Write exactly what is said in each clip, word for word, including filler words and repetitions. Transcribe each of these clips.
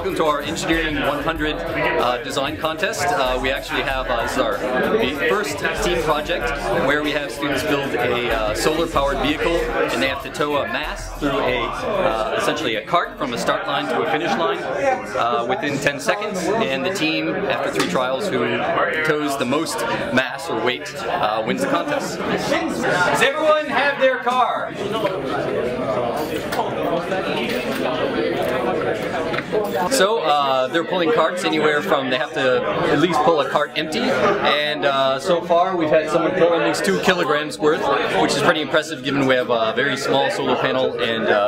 welcome to our engineering one hundred uh, design contest. Uh, we actually have uh, this is our first team project where we have students build a uh, solar-powered vehicle, and they have to tow a mast through a uh, essentially a cart from a start line to a finish line uh, within ten seconds. And the team, after three trials, who tows the most mass or weight uh, wins the contest. Does everyone have their car? So uh, they're pulling carts anywhere from, they have to at least pull a cart empty, and uh, so far we've had someone pull at least two kilograms worth, which is pretty impressive given we have a very small solar panel and uh,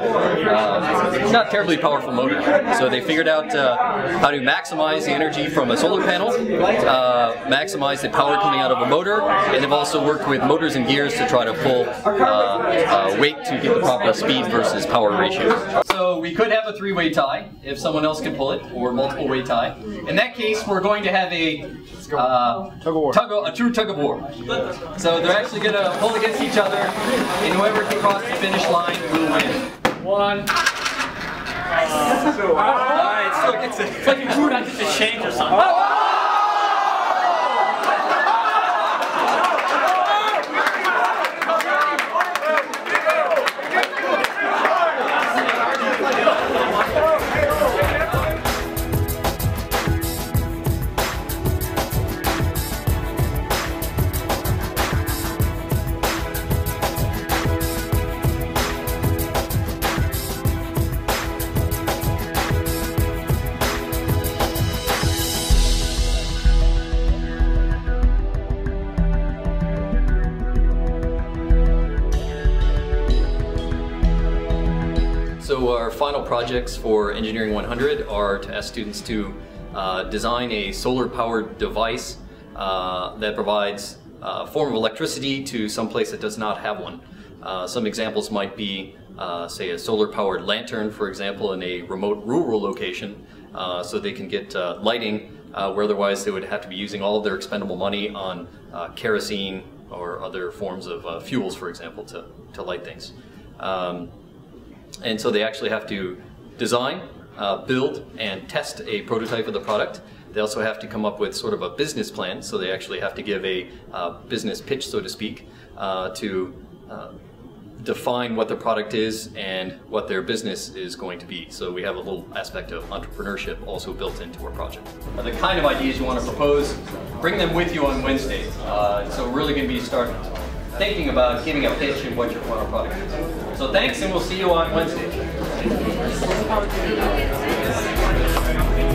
uh, not terribly powerful motor. So they figured out uh, how to maximize the energy from a solar panel, uh, maximize the power coming out of a motor, and they've also worked with motors and gears to try to pull uh, uh, weight to get the proper speed versus power ratio. So we could have a three-way tie if someone else can pull it, or multiple way tie. In that case, we're going to have a uh, tug a true tug of war. So they're actually going to pull against each other, and whoever can cross the finish line will win. One. Uh, two. All right, it's, like, it's, it's like a crew that did change or something. Oh! So our final projects for engineering one hundred are to ask students to uh, design a solar-powered device uh, that provides a form of electricity to some place that does not have one. Uh, some examples might be, uh, say, a solar-powered lantern, for example, in a remote rural location, uh, so they can get uh, lighting uh, where otherwise they would have to be using all of their expendable money on uh, kerosene or other forms of uh, fuels, for example, to, to light things. Um, And so they actually have to design, uh, build, and test a prototype of the product. They also have to come up with sort of a business plan, so they actually have to give a uh, business pitch, so to speak, uh, to uh, define what the product is and what their business is going to be. So we have a little aspect of entrepreneurship also built into our project. The kind of ideas you want to propose, bring them with you on Wednesday. Uh, so we're really going to be starting thinking about giving a pitch and what your final product is. So thanks, and we'll see you on Wednesday.